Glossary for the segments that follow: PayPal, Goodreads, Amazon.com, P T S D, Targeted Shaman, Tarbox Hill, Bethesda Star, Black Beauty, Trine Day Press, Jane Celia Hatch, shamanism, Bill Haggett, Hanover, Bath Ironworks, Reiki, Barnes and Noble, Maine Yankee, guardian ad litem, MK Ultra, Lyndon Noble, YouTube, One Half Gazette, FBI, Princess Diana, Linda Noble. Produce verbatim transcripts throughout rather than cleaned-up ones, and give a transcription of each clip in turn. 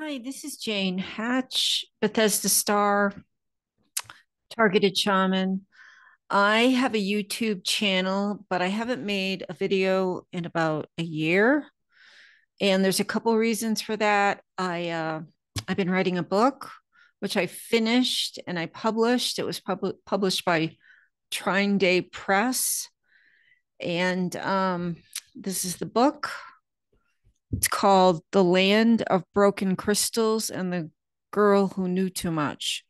Hi, this is Jane Hatch, Bethesda Star, Targeted Shaman. I have a YouTube channel, but I haven't made a video in about a year. And there's a couple reasons for that. I, uh, I've been writing a book, which I finished and I published. It was pub published by Trine Day Press. And um, this is the book. It's called The Land of Broken Crystals and the Girl Who Knew Too Much.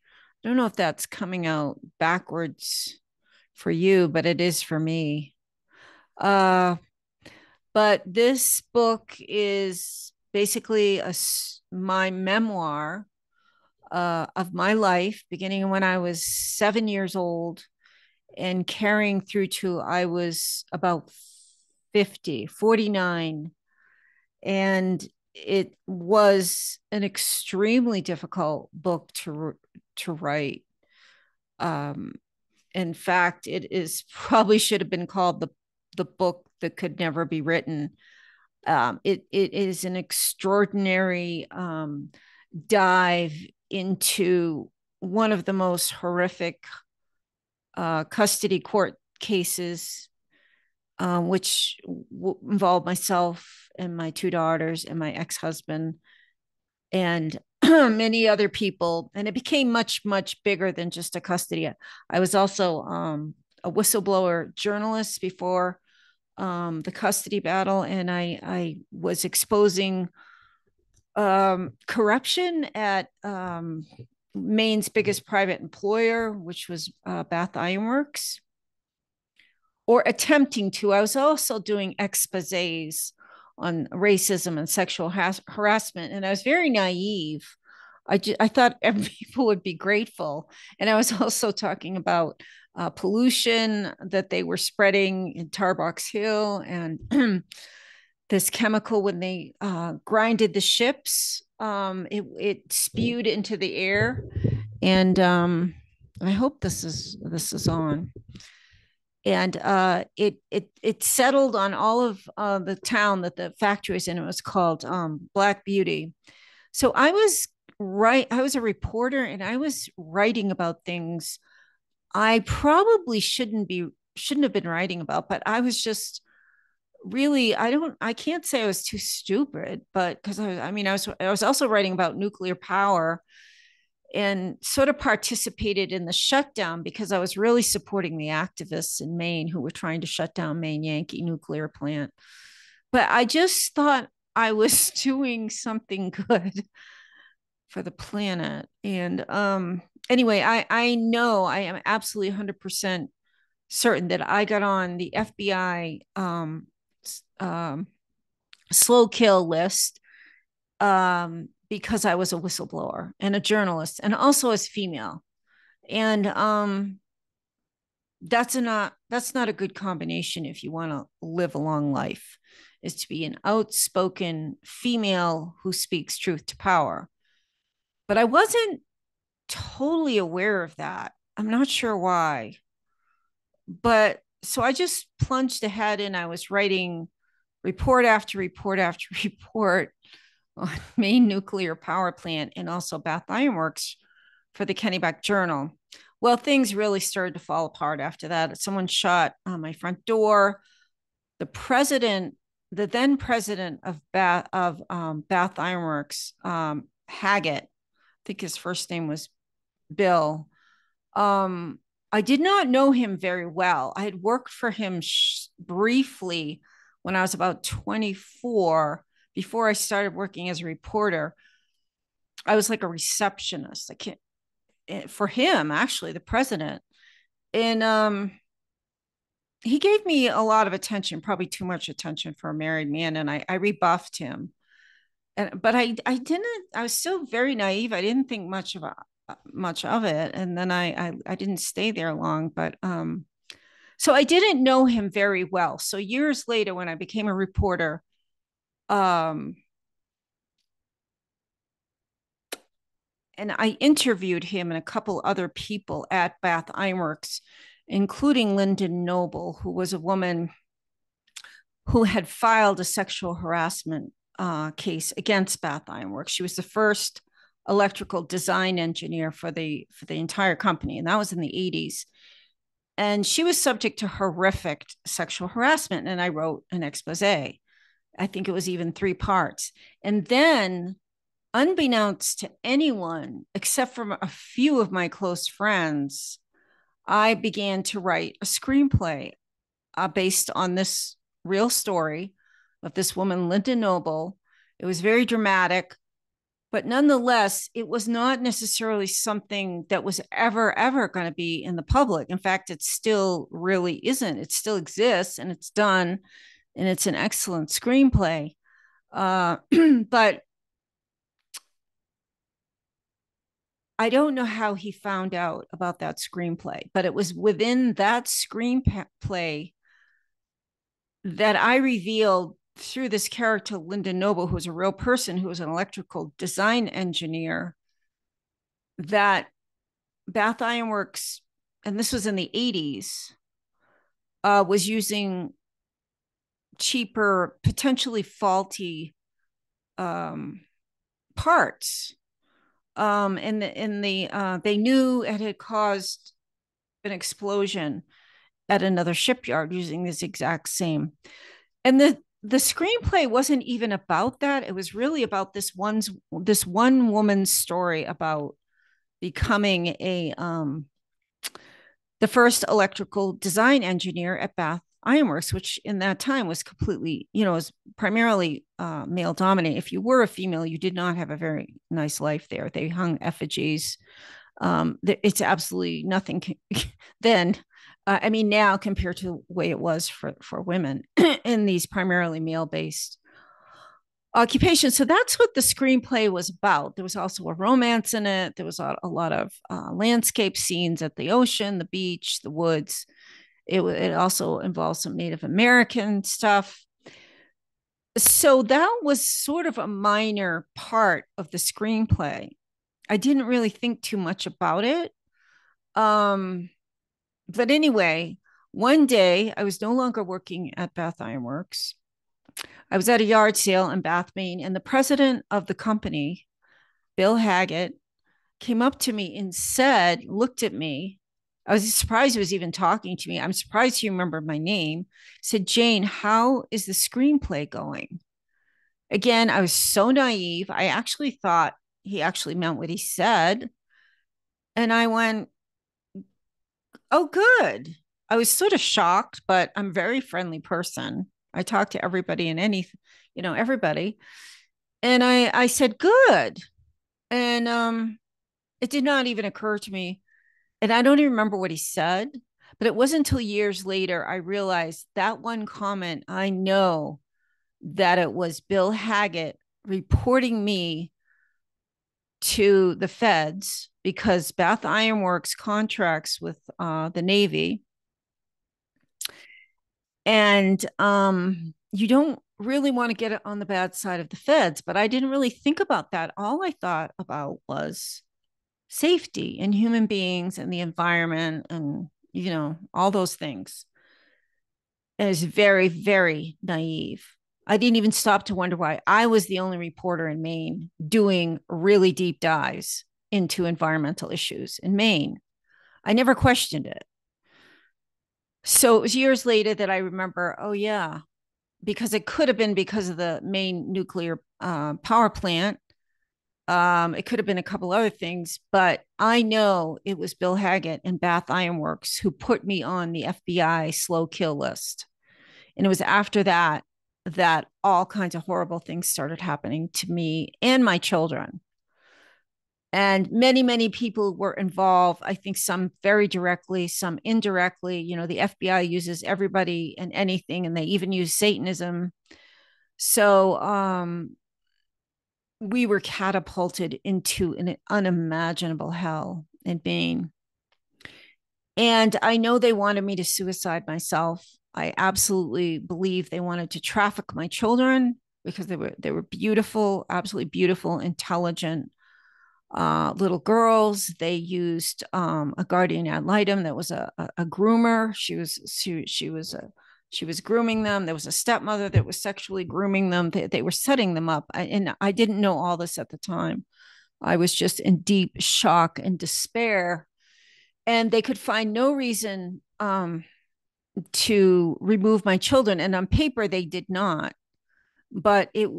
I don't know if that's coming out backwards for you, but it is for me. Uh, but this book is basically a, my memoir uh, of my life, beginning when I was seven years old and carrying through to I was about fifty, forty-nine. And it was an extremely difficult book to to write. Um, in fact, it is probably should have been called the the book that could never be written. Um, it it is an extraordinary um, dive into one of the most horrific uh, custody court cases, uh, which w involved myself and my two daughters and my ex-husband and many other people. And it became much, much bigger than just a custody. I was also um, a whistleblower journalist before um, the custody battle. And I, I was exposing um, corruption at um, Maine's biggest private employer, which was uh, Bath Ironworks, or attempting to. I was also doing exposés on racism and sexual has harassment. And I was very naive. I, I thought people would be grateful. And I was also talking about uh, pollution that they were spreading in Tarbox Hill and this chemical when they uh, grinded the ships, um, it, it spewed into the air. And um, I hope this is, this is on. And uh, it it it settled on all of uh, the town that the factory was in. It was called um, Black Beauty. So I was right. I was a reporter, and I was writing about things I probably shouldn't be shouldn't have been writing about. But I was just really I don't I can't say I was too stupid, but because I, I mean I was I was also writing about nuclear power and sort of participated in the shutdown because I was really supporting the activists in Maine who were trying to shut down Maine Yankee nuclear plant. But I just thought I was doing something good for the planet. And um, anyway, I, I know I am absolutely one hundred percent certain that I got on the F B I um, um, slow kill list um, because I was a whistleblower and a journalist and also as female. And um, that's, a not, that's not a good combination if you want to live a long life, is to be an outspoken female who speaks truth to power. But I wasn't totally aware of that. I'm not sure why. But so I just plunged ahead and I was writing report after report after report on Maine nuclear power plant and also Bath Ironworks for the Kennebec Journal. Well, things really started to fall apart after that. Someone shot on my front door. The president, the then president of Bath, of, um, Bath Ironworks, um, Haggett, I think his first name was Bill. Um, I did not know him very well. I had worked for him sh briefly when I was about twenty-four. Before I started working as a reporter, I was like a receptionist. I can't, for him, actually, the president. And um, he gave me a lot of attention, probably too much attention for a married man. And I, I rebuffed him. And, but I, I didn't, I was still very naive. I didn't think much of, much of it. And then I, I, I didn't stay there long. But um, so I didn't know him very well. So years later, when I became a reporter, Um, and I interviewed him and a couple other people at Bath Ironworks, including Lyndon Noble, who was a woman who had filed a sexual harassment uh, case against Bath Ironworks. She was the first electrical design engineer for the for the entire company, and that was in the eighties. And she was subject to horrific sexual harassment. And I wrote an expose. I think it was even three parts. And then, unbeknownst to anyone, except from a few of my close friends, I began to write a screenplay uh, based on this real story of this woman, Linda Noble. It was very dramatic, but nonetheless, it was not necessarily something that was ever, ever going to be in the public. In fact, it still really isn't. It still exists, and it's done, and it's an excellent screenplay. Uh, but I don't know how he found out about that screenplay, but it was within that screenplay that I revealed through this character, Linda Noble, who's a real person, who was an electrical design engineer, that Bath Ironworks, and this was in the eighties, uh, was using cheaper, potentially faulty um, parts. Um, in the, in the uh, they knew it had caused an explosion at another shipyard using this exact same. And the, the screenplay wasn't even about that. It was really about this one's, this one woman's story about becoming a, um, the first electrical design engineer at Bath Ironworks, which in that time was completely, you know, was primarily uh, male dominated. If you were a female, you did not have a very nice life there. They hung effigies. Um, it's absolutely nothing can, then. Uh, I mean, now compared to the way it was for, for women in these primarily male-based occupations. So that's what the screenplay was about. There was also a romance in it. There was a, a lot of uh, landscape scenes at the ocean, the beach, the woods. It, it also involved some Native American stuff. So that was sort of a minor part of the screenplay. I didn't really think too much about it. Um, but anyway, one day I was no longer working at Bath Ironworks. I was at a yard sale in Bath, Maine, and the president of the company, Bill Haggett, came up to me and said, looked at me, I was surprised he was even talking to me. I'm surprised he remembered my name. Said, Jane, how is the screenplay going? Again, I was so naive. I actually thought he actually meant what he said. And I went, oh, good. I was sort of shocked, but I'm a very friendly person. I talk to everybody and any, you know, everybody. And I, I said, good. And um, it did not even occur to me. And I don't even remember what he said, but it wasn't until years later I realized that one comment, I know that it was Bill Haggett reporting me to the feds because Bath Ironworks contracts with uh, the Navy. And um, you don't really want to get on the bad side of the feds, but I didn't really think about that. All I thought about was safety and human beings and the environment and, you know, all those things. It is very, very naive. I didn't even stop to wonder why I was the only reporter in Maine doing really deep dives into environmental issues in Maine. I never questioned it. So it was years later that I remember, oh yeah, because it could have been because of the Maine nuclear uh, power plant. Um, it could have been a couple other things, but I know it was Bill Haggett and Bath Ironworks who put me on the F B I slow kill list. And it was after that, that all kinds of horrible things started happening to me and my children. And many, many people were involved. I think some very directly, some indirectly. You know, the F B I uses everybody and anything, and they even use Satanism. So, um, we were catapulted into an unimaginable hell in Maine. And I know they wanted me to suicide myself. I absolutely believe they wanted to traffic my children because they were, they were beautiful, absolutely beautiful, intelligent uh, little girls. They used um, a guardian ad litem that was a, a, a groomer. She was, she, she was a She was grooming them. There was a stepmother that was sexually grooming them. They, they were setting them up. I, and I didn't know all this at the time. I was just in deep shock and despair. And they could find no reason um, to remove my children. And on paper, they did not. But it,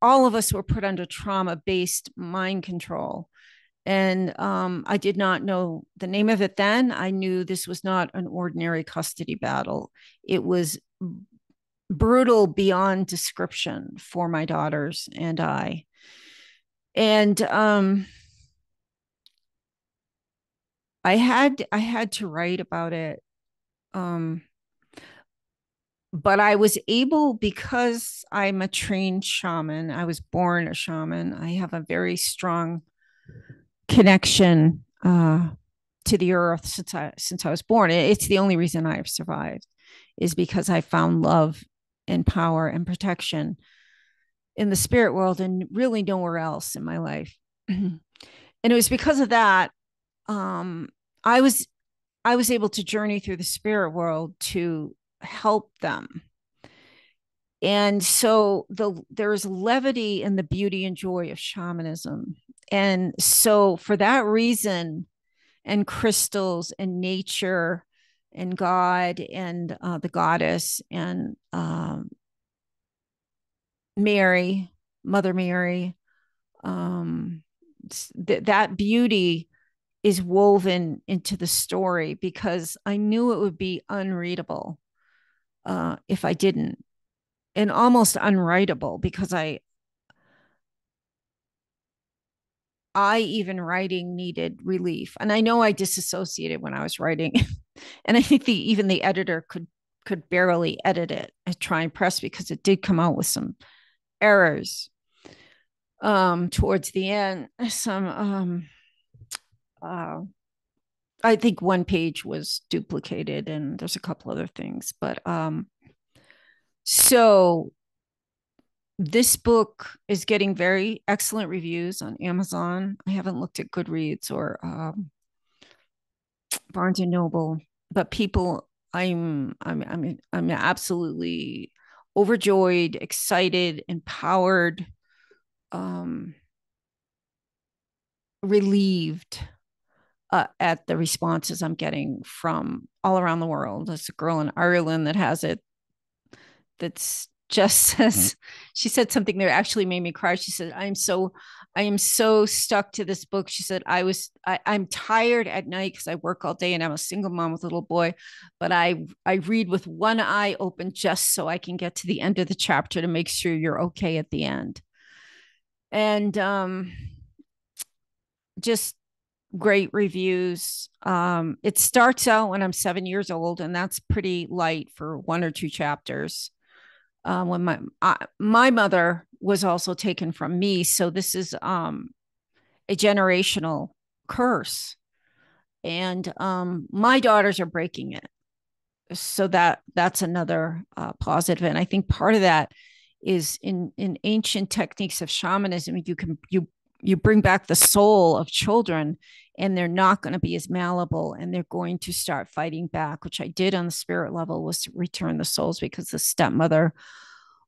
all of us were put under trauma-based mind control. And um, I did not know the name of it then. I knew this was not an ordinary custody battle. It was brutal beyond description for my daughters and I. And um, I had I had to write about it. Um, but I was able, because I'm a trained shaman, I was born a shaman. I have a very strong connection uh, to the earth since I, since I was born. It's the only reason I have survived, is because I found love and power and protection in the spirit world and really nowhere else in my life. And it was because of that, um, I was, I was able to journey through the spirit world to help them. And so the, there is levity in the beauty and joy of shamanism. And so for that reason, and crystals and nature and God and uh, the goddess and um, Mary, Mother Mary, um, th- that beauty is woven into the story, because I knew it would be unreadable uh, if I didn't, and almost unwritable, because I I even writing needed relief. And I know I disassociated when I was writing. And I think the, even the editor could, could barely edit it at Trine Press, because it did come out with some errors um, towards the end. Some, um, uh, I think one page was duplicated, and there's a couple other things, but um, so this book is getting very excellent reviews on Amazon. I haven't looked at Goodreads or um, Barnes and Noble, but people, I'm, I'm, I'm, I'm absolutely overjoyed, excited, empowered, um, relieved uh, at the responses I'm getting from all around the world. There's a girl in Ireland that has it. That's just says, she said something that actually made me cry. She said, I'm so, I am so stuck to this book. She said, I was, I, I'm tired at night because I work all day and I'm a single mom with a little boy, but I, I read with one eye open just so I can get to the end of the chapter to make sure you're okay at the end. And um, just great reviews. Um, it starts out when I'm seven years old, and that's pretty light for one or two chapters. Uh, when my I, my mother was also taken from me, so this is um, a generational curse, and um, my daughters are breaking it. So that that's another uh, positive, and I think part of that is in in ancient techniques of shamanism. You can you you bring back the soul of children, and they're not going to be as malleable, and they're going to start fighting back, which I did on the spirit level, was to return the souls, because the stepmother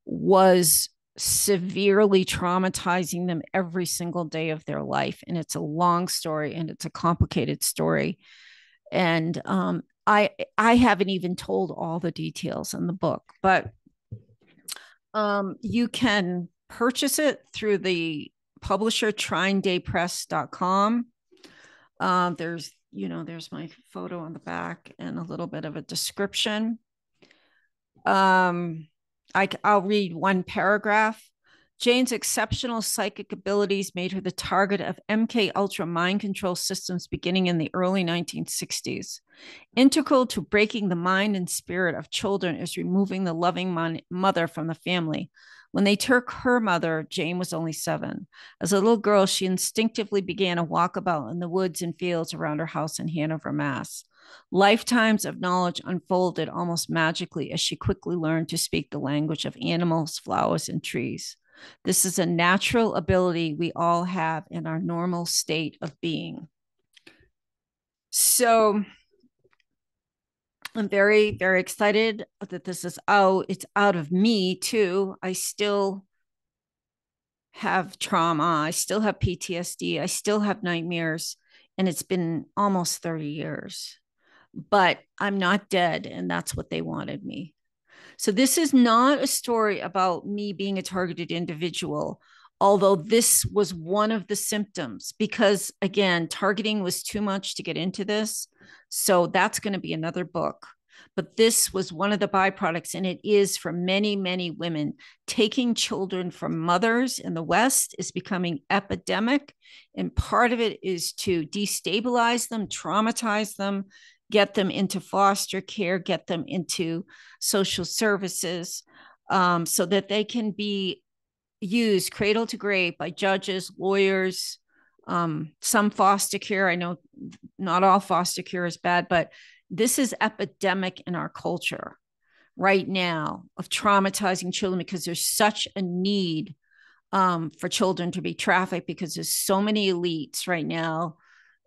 was severely traumatizing them every single day of their life. And it's a long story, and it's a complicated story. And um, I, I haven't even told all the details in the book, but um, you can purchase it through the publisher trine day press dot com. Uh, there's, you know, there's my photo on the back and a little bit of a description. Um, I, I'll read one paragraph. Jane's exceptional psychic abilities made her the target of M K Ultra mind control systems beginning in the early nineteen sixties. Integral to breaking the mind and spirit of children is removing the loving mon- mother from the family. When they took her mother, Jane was only seven. As a little girl, she instinctively began a walkabout in the woods and fields around her house in Hanover, Mass. Lifetimes of knowledge unfolded almost magically as she quickly learned to speak the language of animals, flowers, and trees. This is a natural ability we all have in our normal state of being. So I'm very, very excited that this is out. It's out of me too. I still have trauma. I still have P T S D. I still have nightmares. And it's been almost thirty years, but I'm not dead. And that's what they wanted me. So this is not a story about me being a targeted individual, although this was one of the symptoms, because again, targeting was too much to get into this. So that's going to be another book. But this was one of the byproducts, and it is for many, many women. Taking children from mothers in the West is becoming epidemic, and part of it is to destabilize them, traumatize them, get them into foster care, get them into social services, um, so that they can be used cradle to grave by judges, lawyers, um, some foster care. I know not all foster care is bad, but this is epidemic in our culture right now of traumatizing children, because there's such a need um, for children to be trafficked, because there's so many elites right now.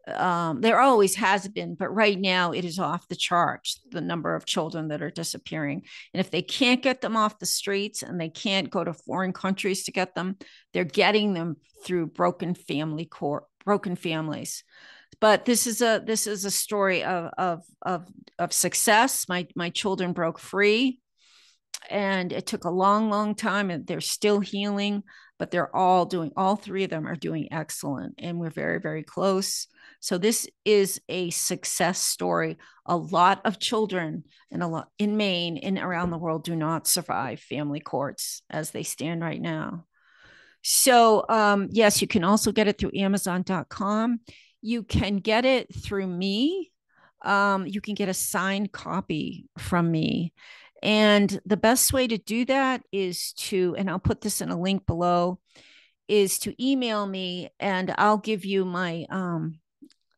Um, there always has been, but right now it is off the charts, the number of children that are disappearing. And if they can't get them off the streets and they can't go to foreign countries to get them, they're getting them through broken family court, broken families. But this is a this is a story of of of of success. My my children broke free, and it took a long, long time, and they're still healing. But they're all doing, all three of them are doing excellent, and we're very, very close. So this is a success story. A lot of children and a lot in Maine and around the world do not survive family courts as they stand right now. So um, yes, you can also get it through amazon dot com. You can get it through me. Um, you can get a signed copy from me. And the best way to do that is to, and I'll put this in a link below, is to email me, and I'll give you my, um,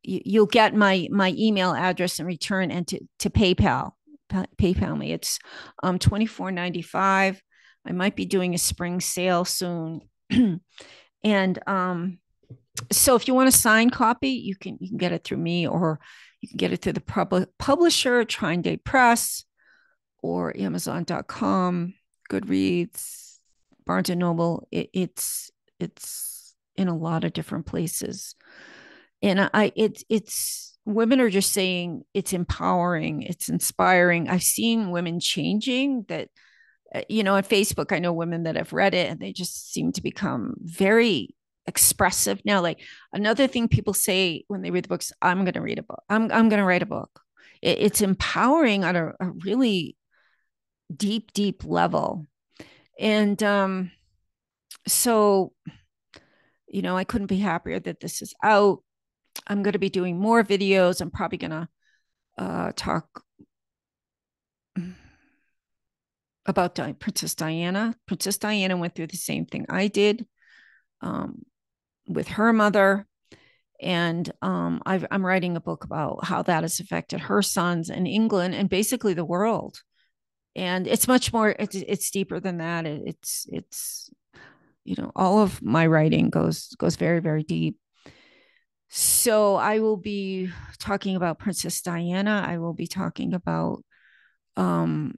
you, you'll get my my email address in return, and to, to PayPal, pa- PayPal me. It's um, twenty-four ninety-five. I might be doing a spring sale soon. and, um, So if you want a signed copy, you can you can get it through me, or you can get it through the pub- publisher, Trine Day Press, or amazon dot com, Goodreads, Barnes and Noble. It, it's it's in a lot of different places, and I it's it's women are just saying it's empowering, it's inspiring. I've seen women changing that. You know, on Facebook, I know women that have read it, and they just seem to become very expressive now. Like another thing people say when they read the books, I'm going to read a book. I'm I'm going to write a book. It, it's empowering on a, a really deep, deep level. And um, so, you know, I couldn't be happier that this is out. I'm going to be doing more videos. I'm probably going to uh, talk about Di- Princess Diana. Princess Diana went through the same thing I did. Um, with her mother, and um, I've, I'm writing a book about how that has affected her sons in England and basically the world. And it's much more, it's, it's deeper than that. It, it's, it's, you know, all of my writing goes, goes very, very deep. So I will be talking about Princess Diana. I will be talking about um,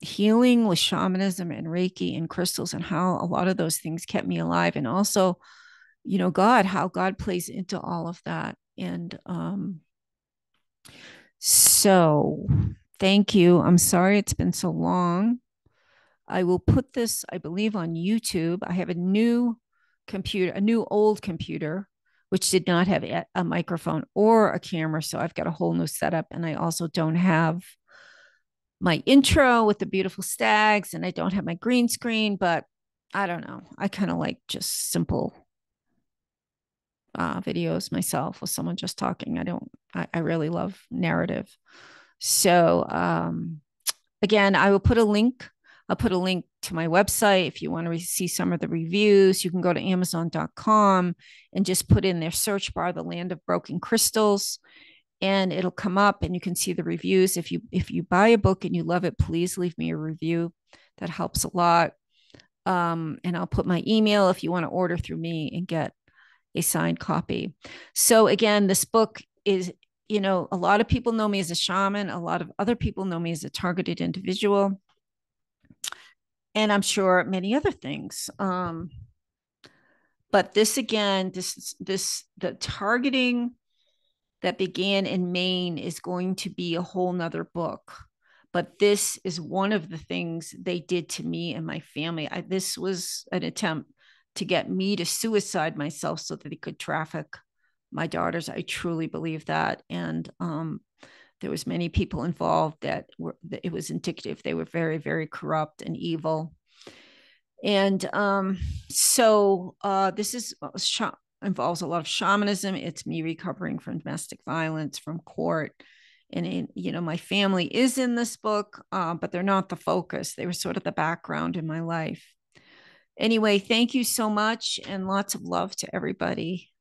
healing with shamanism and Reiki and crystals, and how a lot of those things kept me alive. And also, you know, God, how God plays into all of that. And um, so thank you. I'm sorry it's been so long. I will put this, I believe, on YouTube. I have a new computer, a new old computer, which did not have a microphone or a camera. So I've got a whole new setup. And I also don't have my intro with the beautiful stags, and I don't have my green screen, but I don't know. I kind of like just simple uh, videos myself with someone just talking. I don't, I, I really love narrative. So um, again, I will put a link. I'll put a link to my website. If you want to re- see some of the reviews, you can go to amazon dot com and just put in their search bar, The Land of Broken Crystals, and it'll come up, and you can see the reviews. If you if you buy a book and you love it, please leave me a review. That helps a lot. Um, and I'll put my email if you want to order through me and get a signed copy. So again, this book is you know, a lot of people know me as a shaman. A lot of other people know me as a targeted individual. And I'm sure many other things. Um, but this, again, this, this, the targeting that began in Maine is going to be a whole nother book. But this is one of the things they did to me and my family. I, this was an attempt to get me to suicide myself so that they could traffic my daughters. I truly believe that. And um, there was many people involved that were, that it was indicative. They were very, very corrupt and evil. And um, so uh, this is sh- involves a lot of shamanism. It's me recovering from domestic violence, from court. And, in, you know, my family is in this book, uh, but they're not the focus. They were sort of the background in my life. Anyway, thank you so much and lots of love to everybody.